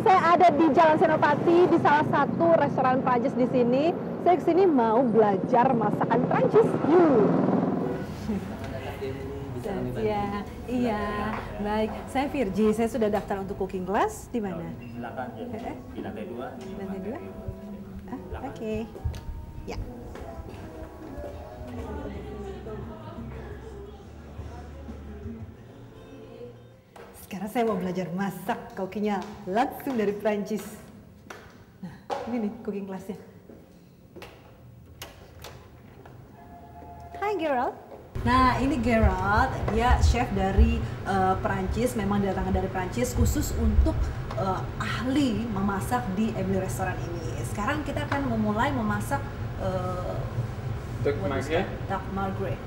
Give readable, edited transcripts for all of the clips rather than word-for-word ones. Sekarang saya ada di Jalan Senopati, di salah satu restoran Prancis di sini. Saya kesini mau belajar masakan Prancis. Iya, baik. Saya Virgi, saya sudah daftar untuk cooking class. Di mana? Di belakang, ya. Di lantai 2. Di lantai 2? Oke. Ya. Sekarang saya mau belajar masak kokinya langsung dari Prancis. Nah, ini nih cooking classnya. Hai Gerald. Nah, ini Gerald, dia chef dari Prancis, memang datang dari Prancis khusus untuk ahli memasak di Emilie Restaurant ini. Sekarang kita akan memulai memasak Duck Magret. Duck Magret.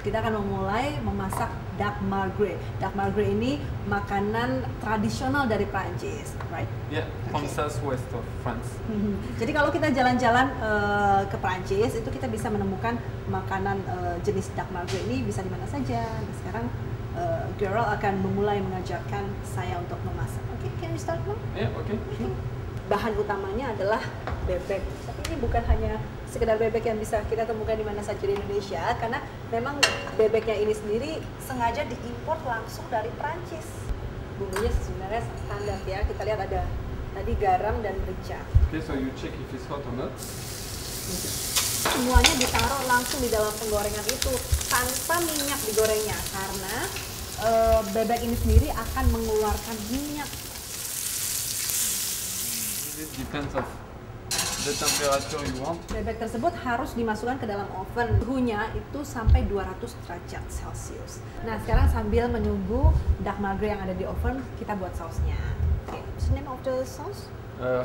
Kita akan memulai memasak Duck Magret. Duck Magret ini makanan tradisional dari Prancis, right? Ya, from southwest of France. Jadi kalau kita jalan-jalan ke Prancis, itu kita bisa menemukan makanan jenis Duck Magret ini bisa di mana saja. Nah, sekarang Gerald akan memulai mengajarkan saya untuk memasak. Oke, can we start now? Ya, oke. Bahan utamanya adalah bebek, tapi ini bukan hanya sekedar bebek yang bisa kita temukan di mana saja di Indonesia, karena memang bebeknya ini sendiri sengaja diimpor langsung dari Prancis. Bumbunya sebenarnya standar ya, kita lihat ada tadi garam dan merica. Okay, so you check if it's hot or not. Semuanya ditaruh langsung di dalam penggorengan itu tanpa minyak digorengnya, karena bebek ini sendiri akan mengeluarkan minyak. It depends on the temperature you want. Bebek tersebut harus dimasukkan ke dalam oven. Suhunya itu sampai 200 derajat Celcius. Nah, sekarang sambil menunggu duck magret yang ada di oven, kita buat sausnya. Okay. What's the name of the sauce?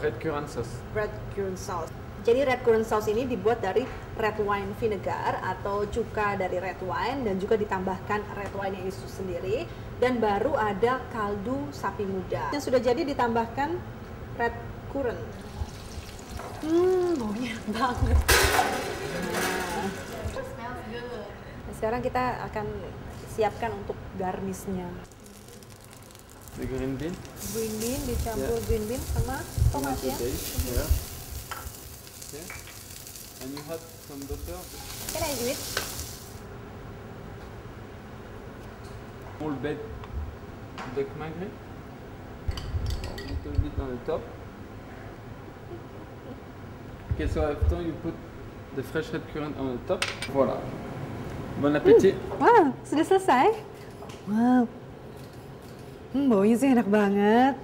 Red currant sauce. Red currant sauce. Jadi red currant sauce ini dibuat dari red wine vinegar atau cuka dari red wine dan juga ditambahkan red wine yang itu sendiri, dan baru ada kaldu sapi muda. Yang sudah jadi ditambahkan red currant. Baunya banget. Nah, sekarang kita akan siapkan untuk garnisnya. Green bean. Green bean dicampur green bean sama tomat ya. And you add some butter. Can I do it? Whole bed duck magret. Little bit on the top. Okay, so after you put the fresh red currant on the top. Voilà. Bon appétit. Wow, sudah selesai. Wow. Baunya sih enak banget.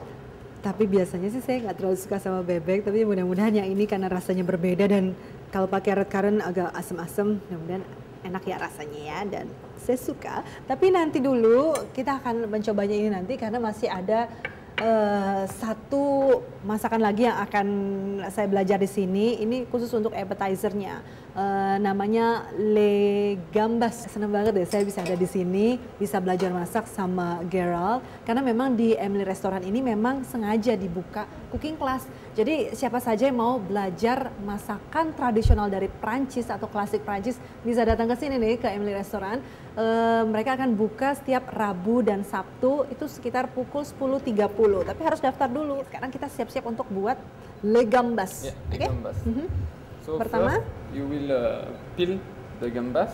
Tapi biasanya sih saya nggak terlalu suka sama bebek. Tapi mudah-mudahan yang ini karena rasanya berbeda dan kalau pakai red currant agak asam-asam. Mudah-mudahan enak ya rasanya ya, dan saya suka. Tapi nanti dulu kita akan mencobanya ini nanti karena masih ada satu masakan lagi yang akan saya belajar di sini. Ini khusus untuk appetizer-nya. Namanya le gambas. Senang banget deh saya bisa ada di sini, bisa belajar masak sama Gerald. Karena memang di Emilie Restaurant ini memang sengaja dibuka cooking class. Jadi siapa saja yang mau belajar masakan tradisional dari Prancis atau klasik Prancis bisa datang ke sini nih ke Emilie Restaurant. Mereka akan buka setiap Rabu dan Sabtu itu sekitar pukul 10.30. Tapi harus daftar dulu. Sekarang kita siap-siap untuk buat le gambas. Yeah, okay? So pertama, first you will peel the gambas.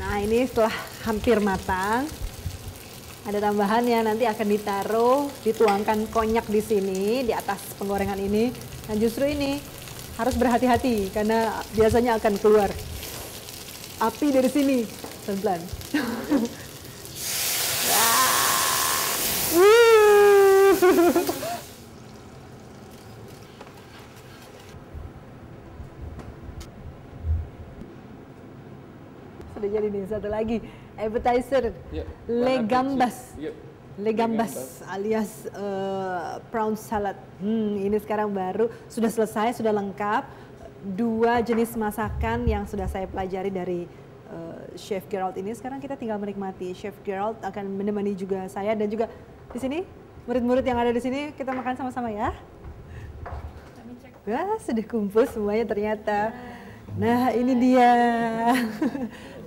Nah, ini setelah hampir matang, ada tambahan ya, nanti akan ditaruh, dituangkan konyak di sini, di atas penggorengan ini. Nah, justru ini harus berhati-hati karena biasanya akan keluar api dari sini. Pelan-pelan. Sudah jadi nih, satu lagi. Appetizer, le gambas, alias prawn salad. Ini sekarang baru sudah selesai, sudah lengkap. Dua jenis masakan yang sudah saya pelajari dari Chef Gerald ini. Sekarang kita tinggal menikmati. Chef Gerald akan menemani juga saya dan juga di sini murid-murid yang ada di sini kita makan sama-sama ya. Wah, sudah kumpul semuanya ternyata. Nah, ini dia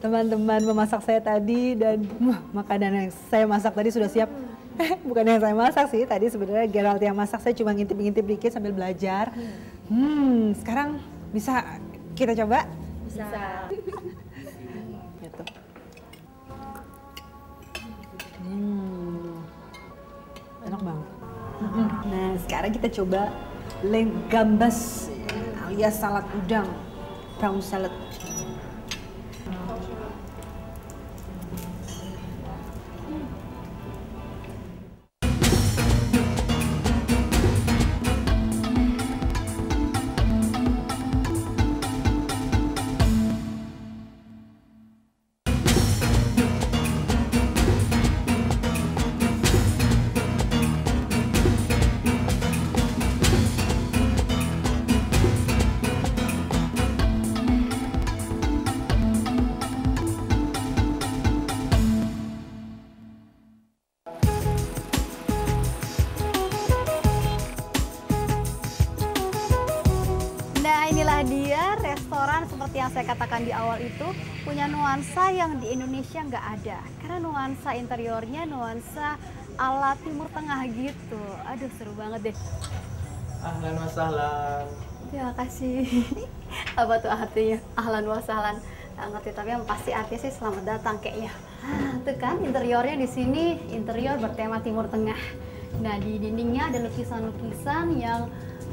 teman-teman memasak saya tadi, dan makanan yang saya masak tadi sudah siap. Bukan yang saya masak sih, tadi sebenarnya Gerald yang masak, saya cuma ngintip-ngintip dikit sambil belajar. Sekarang bisa kita coba? Bisa. Gitu. Enak banget. Nah, sekarang kita coba le gambas alias salad udang. Brown salad. Seperti yang saya katakan di awal itu, punya nuansa yang di Indonesia nggak ada. Karena nuansa interiornya, nuansa ala Timur Tengah gitu. Aduh, seru banget deh. Ahlan wa sahlan. Terima kasih. Apa tuh artinya? Ahlan wa sahlan. Nggak ngerti, tapi yang pasti artinya sih selamat datang kayaknya. Tuh kan, interiornya di sini, interior bertema Timur Tengah. Nah, di dindingnya ada lukisan-lukisan yang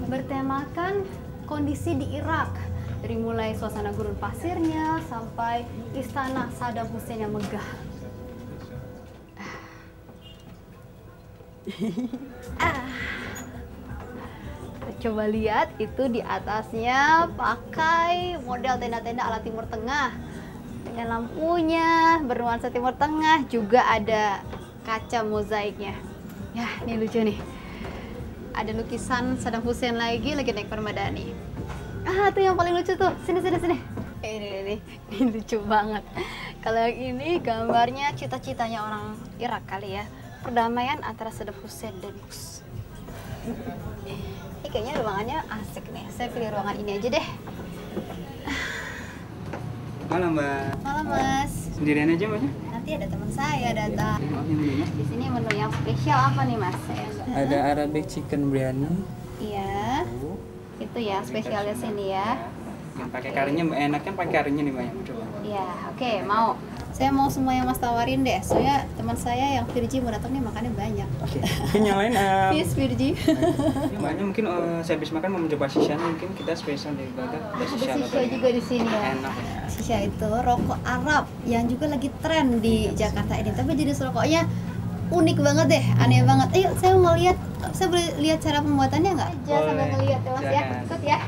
bertemakan kondisi di Irak. Dari mulai suasana gurun pasirnya sampai istana Saddam Hussein yang megah. Coba lihat, itu di atasnya pakai model tenda-tenda ala Timur Tengah. Dengan lampunya bernuansa Timur Tengah, juga ada kaca mozaiknya. Ya, ini lucu nih. Ada lukisan Saddam Hussein lagi naik permadani. Ah, tuh yang paling lucu tuh. Sini. Ini lucu banget. Kalau yang ini gambarnya cita-citanya orang Irak kali ya. Perdamaian antara Saddam Hussein dan Bush. Ini kayaknya ruangannya asik nih. Saya pilih ruangan ini aja deh. Malam, Mbak. Malam, Mas. Sendirian aja, Mbak? Nanti ada teman saya datang. Di sini menu yang spesial apa nih, Mas? Ada Arabic chicken biryani. Iya. Itu ya spesialnya sini ya. Yang pakai karinya, enaknya pakai karinya nih Mbak yang coba. Iya, oke, mau. Saya mau semua yang Mas tawarin deh. Soalnya teman saya yang Virji mau datang nih, makannya banyak. Oke. Nyalain Yes, Virji. Makanya mungkin saya habis makan mau mencoba shisha, mungkin kita spesial dari Baga. Ada shisha juga di sini ya. Enak. Shisha itu rokok Arab yang juga lagi tren di Jakarta ini. Tapi jenis rokoknya unik banget deh, aneh banget. Ayo, saya mau lihat. Saya boleh lihat cara pembuatannya nggak? Jangan sampai ngelihat ya, Mas ya. Ikut ya.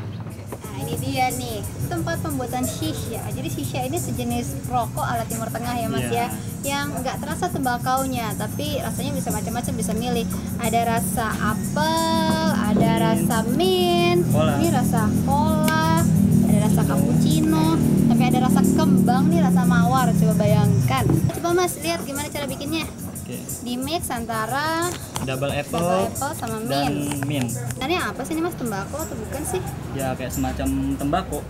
Nah, ini dia nih, tempat pembuatan shisha. Jadi shisha ini sejenis rokok ala Timur Tengah ya, Mas ya. Yang nggak terasa tembakaunya, tapi rasanya bisa macam-macam, bisa milih. Ada rasa apel, ada rasa mint, ini rasa cola, ada rasa cappuccino, sampai ada rasa kembang nih, rasa mawar. Coba bayangkan. Coba Mas lihat gimana cara bikinnya. Di mix antara double apple sama mint. Dan ini apa sih ini Mas, tembakau atau bukan sih? Ya kayak semacam tembakau.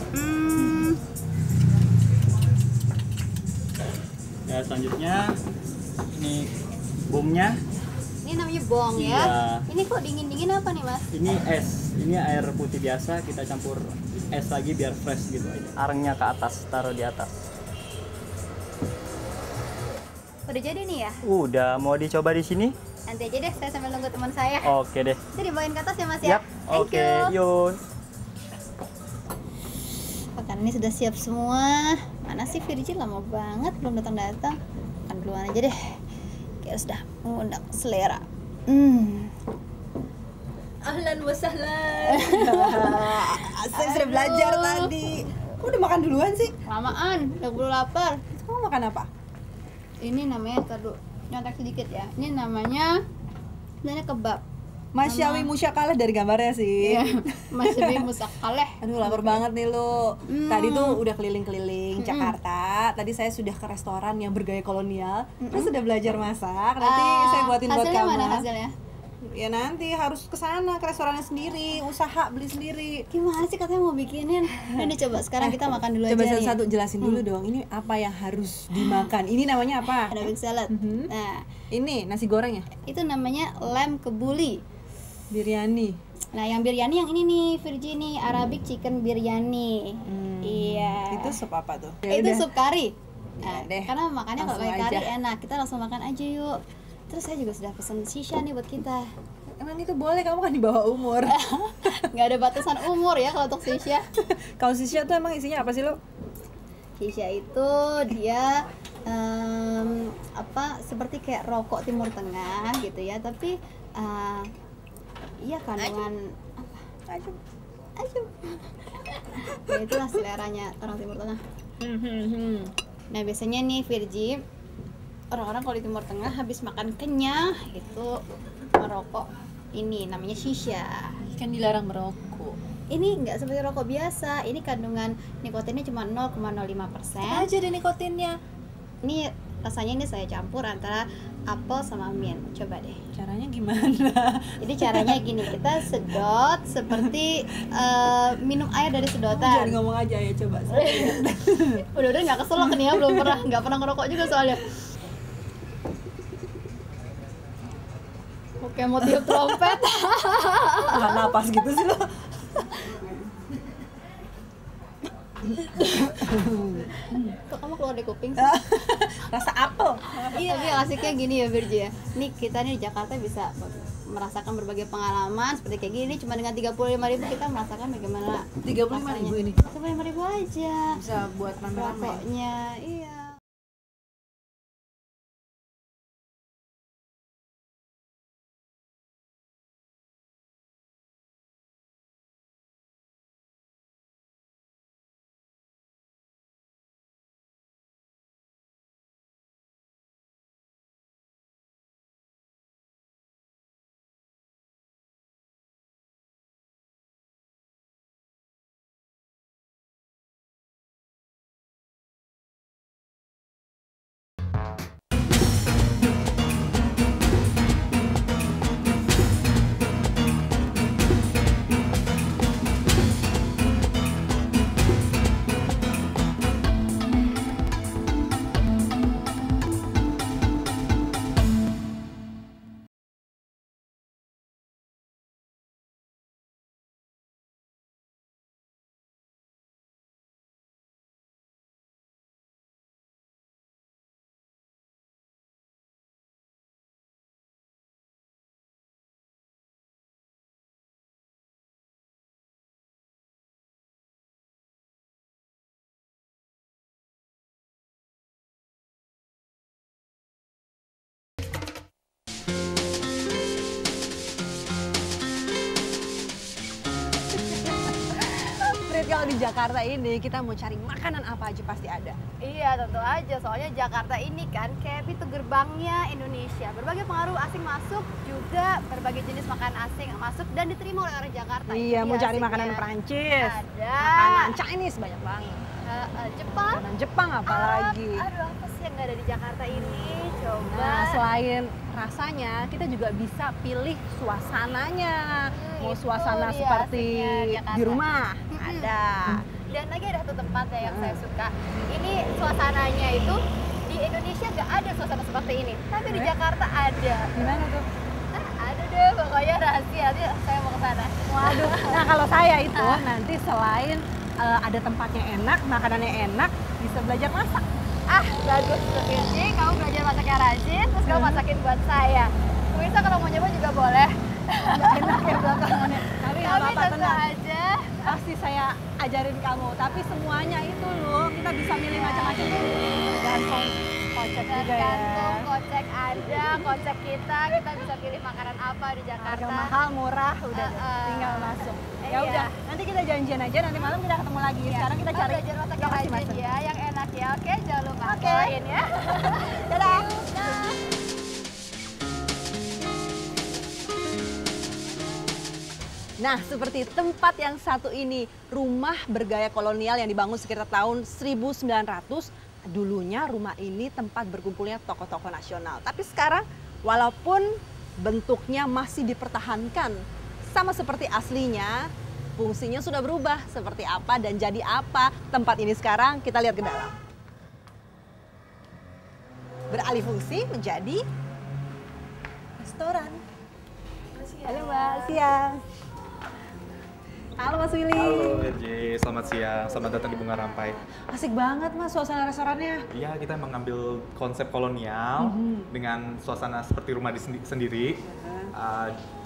Ya, selanjutnya ini bomnya. Ini namanya bong ya. Ini kok dingin-dingin apa nih Mas? Ini es. Ini air putih biasa, kita campur es lagi biar fresh gitu aja. Arengnya ke atas, taruh di atas. Udah jadi nih ya? Udah, mau dicoba di sini? Nanti aja deh, saya sambil nunggu teman saya. Oke deh. Itu dibawain ke atas ya Mas ya? Oke, yuk. Makanannya sudah siap semua. Mana sih Virji, lama banget belum datang-datang. Makan duluan aja deh. Kayak sudah mengundang selera. Ahlan wa sahlan. Saya sudah belajar tadi. Kamu udah makan duluan sih? Lamaan, udah buru lapar. Kamu makan apa? Ini namanya, nyontek sedikit ya. Ini namanya kebab. Masyawi musyakaleh dari gambarnya sih. Iya, masyawi musyakaleh. Aduh, lapar banget nih lu. Tadi tuh udah keliling-keliling Jakarta. Tadi saya sudah ke restoran yang bergaya kolonial. Terus sudah belajar masak. Nanti saya buatin buat kamu. Hasilnya mana hasilnya? Ya nanti harus kesana ke restorannya sendiri, usaha beli sendiri. Gimana sih katanya mau bikinin? Ini coba sekarang kita makan dulu coba aja. Coba satu-satu jelasin dulu dong. Ini apa yang harus dimakan? Ini namanya apa? Ada big salad. Nah, ini nasi goreng ya? Itu namanya lem kebuli. Biryani. Nah, yang biryani yang ini nih, Virginie Arabic Chicken Biryani. Iya. Itu sup apa tuh? Ya itu sup kari. Nah, ya, karena makannya kalau kayak kari enak. Kita langsung makan aja yuk. Terus saya juga sudah pesen shisha nih buat kita. Emang itu boleh, kamu kan di bawah umur. Nggak ada batasan umur ya kalau untuk shisha. Kalau shisha tuh emang isinya apa sih lo? Shisha itu dia seperti kayak rokok Timur Tengah gitu ya, tapi iya kandungan ajum. Ya itulah seleranya orang Timur Tengah. Nah biasanya nih Virgi, orang-orang kalau di Timur Tengah habis makan kenyang itu merokok, ini namanya shisha. Kan dilarang merokok. Ini nggak seperti rokok biasa, ini kandungan nikotinnya cuma 0,05%. Aja deh nikotinnya. Ini rasanya ini saya campur antara apel sama mint. Coba deh. Caranya gimana? Jadi caranya gini, kita sedot seperti minum air dari sedotan. Jangan ngomong aja ya, coba. Udah nggak keselok nih ya, belum pernah, nggak pernah ngerokok juga soalnya. Kayak mau tiup trompet. Nah, napas gitu sih lo. Kok kamu keluar dari kuping sih? Rasa apel. Iya, tapi asiknya gini ya Virgi ya. Nih kita nih di Jakarta bisa merasakan berbagai pengalaman seperti kayak gini. Cuma dengan 35.000 kita merasakan bagaimana. 35.000 ini? 35.000 aja. Bisa buat rame-rame. Pokoknya, iya. Kalau di Jakarta ini kita mau cari makanan apa aja pasti ada. Iya tentu aja, soalnya Jakarta ini kan kayak pintu gerbangnya Indonesia. Berbagai pengaruh asing masuk, juga berbagai jenis makanan asing masuk dan diterima oleh orang Jakarta. Iya, ini mau cari makanan Perancis, ada makanan Chinese banyak banget. Jepang. Makanan Jepang apalagi. Aduh apa sih yang nggak ada di Jakarta ini? Coba. Nah, selain rasanya, kita juga bisa pilih suasananya. Mau suasana seperti di rumah. Ada. Dan lagi ada satu tempat ya yang saya suka. Ini suasananya itu di Indonesia nggak ada suasana seperti ini, tapi di Jakarta ada. Gimana tuh? Ada deh, pokoknya rahasia. Nanti saya mau ke sana. Waduh. Nah kalau saya itu nanti selain ada tempatnya enak, makanannya enak, bisa belajar masak. Ah bagus Virgi, kamu belajar masaknya rajin, terus kamu masakin buat saya. Pemirsa kalau mau nyoba juga boleh. Nggak enak ya belakangannya. Tapi tentu aja pasti saya ajarin kamu, tapi semuanya itu loh, kita bisa milih macam-macam. Gantung kocek juga ya. Gantung kocek ada, kocek kita bisa pilih makanan apa di Jakarta. Harga mahal, murah, udah tinggal masuk. Ya udah, nanti kita janjian aja, nanti malam kita ketemu lagi. Sekarang kita cari yang masing-masing ya, yang enak ya, oke? Jangan lupa lain ya. Dadah! Nah, seperti tempat yang satu ini, rumah bergaya kolonial yang dibangun sekitar tahun 1900. Dulunya rumah ini tempat berkumpulnya tokoh-tokoh nasional. Tapi sekarang, walaupun bentuknya masih dipertahankan sama seperti aslinya, fungsinya sudah berubah seperti apa dan jadi apa tempat ini sekarang. Kita lihat ke dalam. Beralih fungsi menjadi restoran. Halo Mbak, siang. Halo Mas Willy. Halo J, selamat siang. Selamat datang di Bunga Rampai. Asik banget Mas suasana restorannya. Iya, kita mengambil konsep kolonial dengan suasana seperti rumah sendiri.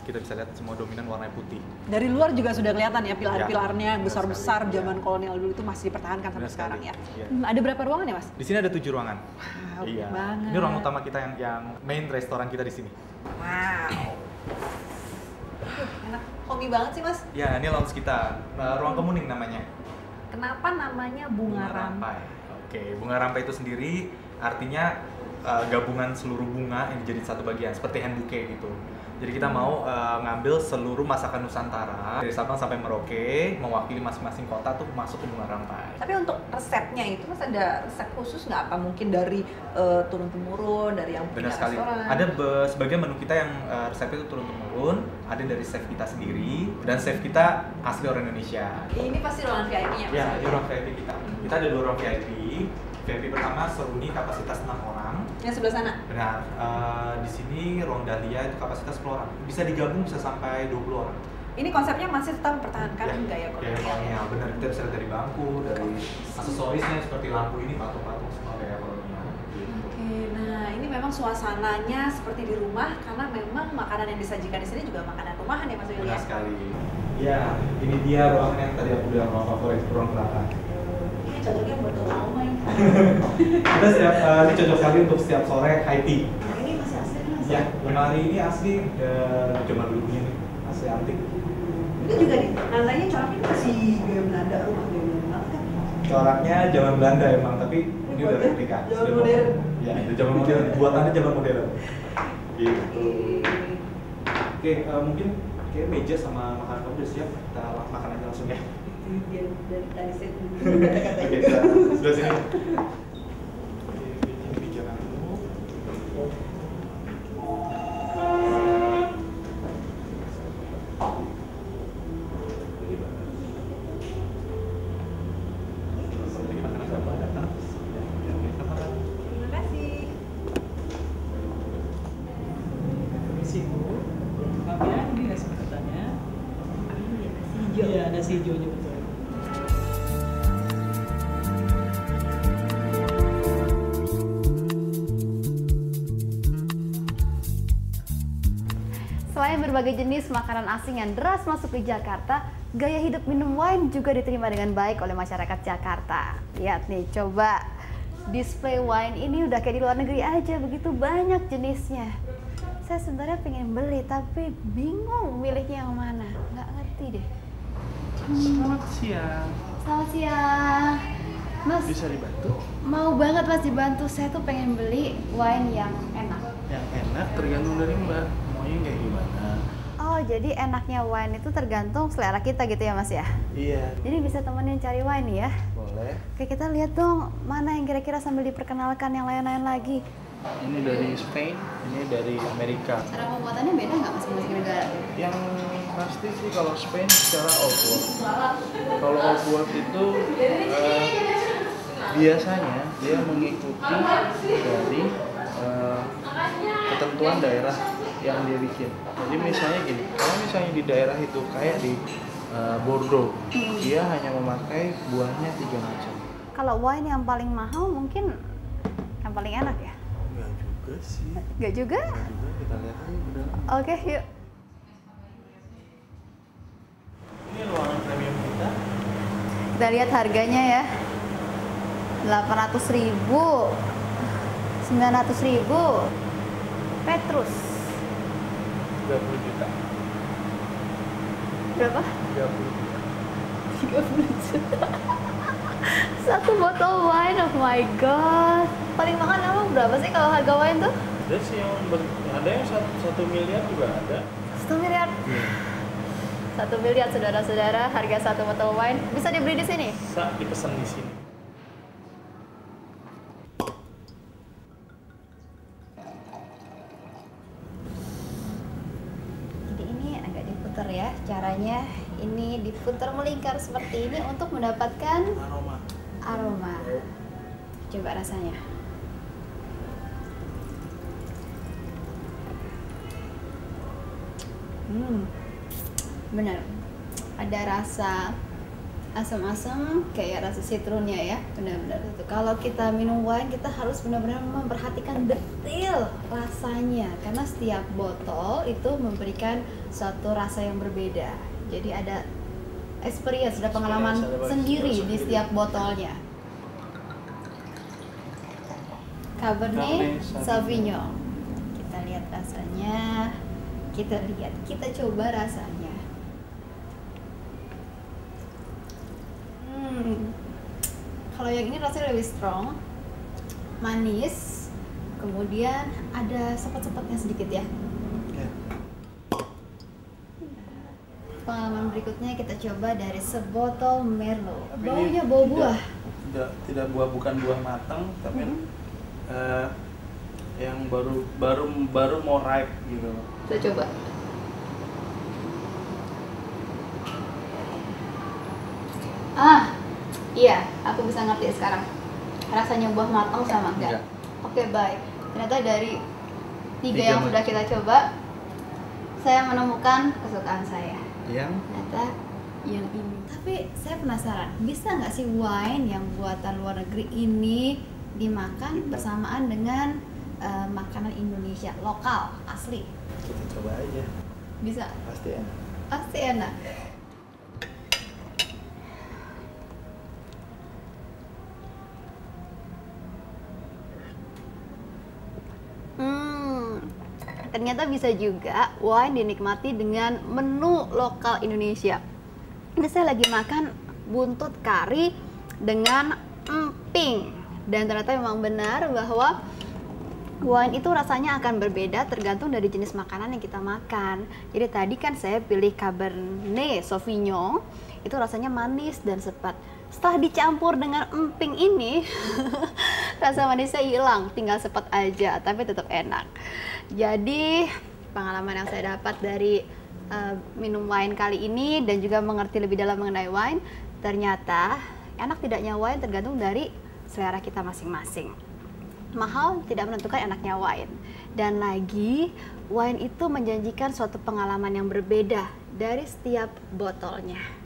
Kita bisa lihat semua dominan warna putih. Dari luar juga sudah kelihatan ya pilar-pilarnya besar-besar zaman kolonial dulu itu masih dipertahankan sampai sekarang ya. Ada berapa ruangan ya Mas? Di sini ada 7 ruangan. Wow, iya. Ini ruang utama kita yang main restoran kita di sini. Wow. Enak. Hobi banget sih Mas. Ya, ini lounge kita. Ruang kemuning namanya. Kenapa namanya Bunga Rampai? Oke, Bunga Rampai itu sendiri artinya gabungan seluruh bunga yang dijadiin satu bagian. Seperti hand bouquet gitu. Jadi kita mau ngambil seluruh masakan Nusantara dari Sabang sampai Merauke, mewakili masing-masing kota tuh masuk ke Bunga Rampai. Tapi untuk resepnya itu Mas ada resep khusus nggak? Apa mungkin dari turun-temurun, dari yang punya restoran? Benar sekali. Ada sebagian menu kita yang resepnya itu turun-temurun, ada dari chef kita sendiri, dan chef kita asli orang Indonesia. Ini pasti ruangan VIP-nya Mas? Iya, ini ruang VIP kita. Kita ada 2 ruang VIP. VIP pertama seruni kapasitas 6 orang. Yang sebelah sana? Benar. Di sini ruang dahlia itu kapasitas 10 orang. Bisa digabung bisa sampai 20 orang. Ini konsepnya masih tetap mempertahankan gaya kolonial. Iya, benar. Kita bisa dari bangku, dari aksesorisnya seperti lampu ini, patung-patung semua gaya kolonial. Nah ini memang suasananya seperti di rumah karena memang makanan yang disajikan di sini juga makanan rumahan ya Mas Willy. Benar sekali. Ya, ini dia ruangan yang tadi aku bilang ruang favorit, ruang belakang. Ini cocoknya buat rumah. Kita ini cocok sekali untuk setiap sore high tea. Ini masih asli nih Mas? Ya, lemari ini asli zaman dulunya nih, asli antik. Ini juga nih, nandanya coraknya masih gaya Belanda, rumah gaya Belanda kan? Coraknya zaman Belanda emang, tapi ini udah replika. Zaman modern? Ya, itu zaman modern, buatannya zaman modern. Gitu. Oke, mungkin kayak meja sama makanan kamu udah siap, kita makan aja langsung ya. Dari tadi saya kata-kata sudah sini berbagai jenis makanan asing yang deras masuk di Jakarta, gaya hidup minum wine juga diterima dengan baik oleh masyarakat Jakarta. Lihat nih, coba display wine ini udah kayak di luar negeri aja, begitu banyak jenisnya. Saya sebenarnya pengen beli tapi bingung milihnya yang mana, nggak ngerti deh. Selamat siang. Selamat siang. Mas, bisa dibantu? Mau banget Mas dibantu, saya tuh pengen beli wine yang enak. Yang enak tergantung dari Mbak, maunya kayak gimana? Oh, jadi enaknya wine itu tergantung selera kita gitu ya Mas ya? Iya. Jadi bisa temenin cari wine ya? Boleh. Oke, kita lihat dong mana yang kira-kira sambil diperkenalkan yang lain-lain lagi. Ini dari Spain, ini dari Amerika. Cara pembuatannya beda nggak masing-masing negara? Yang pasti sih kalau Spain secara off-world. Kalau off-world itu biasanya dia mengikuti dari ketentuan daerah yang dia bikin. Jadi misalnya gini, kalau misalnya di daerah itu kayak di Bordeaux, dia hanya memakai buahnya 3 macam. Kalau wine yang paling mahal mungkin yang paling enak ya? Enggak juga sih. Enggak juga? Enggak juga, kita lihat aja ke dalam. Oke, yuk. Ini ruangan premium kita. Kita lihat harganya ya. 800.000, 900.000, Petrus. 30 juta. Berapa? 30 juta. 30 juta. Satu botol wine, oh my god. Paling mahal emang berapa sih kalau harga wine tuh? Ada sih yang ada yang 1 miliar juga ada. 1 miliar. Yeah. 1 miliar saudara-saudara, harga 1 botol wine bisa dibeli di sini. Bisa dipesan di sini. Caranya ini diputar melingkar seperti ini untuk mendapatkan aroma. Coba rasanya. Benar. Ada rasa asam-asam kayak rasa sitrunnya ya, benar-benar itu. Kalau kita minum wine kita harus benar-benar memperhatikan detail rasanya karena setiap botol itu memberikan suatu rasa yang berbeda. Jadi ada experience, ada pengalaman sendiri di setiap botolnya. Cabernet Sauvignon. Kita lihat rasanya. Kita coba rasanya. Kalau yang ini rasanya lebih strong, manis, kemudian ada sepet-sepetnya sedikit ya. Pengalaman berikutnya kita coba dari sebotol Merlot. Baunya bau buah. Tidak buah, bukan buah matang, tapi yang baru mau ripe gitu. Kita coba. Iya, aku bisa ngerti sekarang. Rasanya buah matang sama enggak? Oke, baik. Ternyata dari tiga yang sudah kita coba, saya menemukan kesukaan saya. Yang? Ternyata yang ini. Tapi saya penasaran, bisa nggak sih wine yang buatan luar negeri ini dimakan bersamaan dengan makanan Indonesia lokal asli? Kita coba aja. Bisa? Pasti enak. Pasti enak. Ternyata bisa juga wine dinikmati dengan menu lokal Indonesia. Ini saya lagi makan buntut kari dengan emping. Dan ternyata memang benar bahwa wine itu rasanya akan berbeda tergantung dari jenis makanan yang kita makan. Jadi tadi kan saya pilih Cabernet Sauvignon, itu rasanya manis dan sepet. Setelah dicampur dengan emping ini, rasa manisnya hilang, tinggal sepet aja, tapi tetap enak. Jadi pengalaman yang saya dapat dari minum wine kali ini dan juga mengerti lebih dalam mengenai wine, ternyata enak tidaknya wine tergantung dari selera kita masing-masing. Mahal tidak menentukan enaknya wine. Dan lagi, wine itu menjanjikan suatu pengalaman yang berbeda dari setiap botolnya.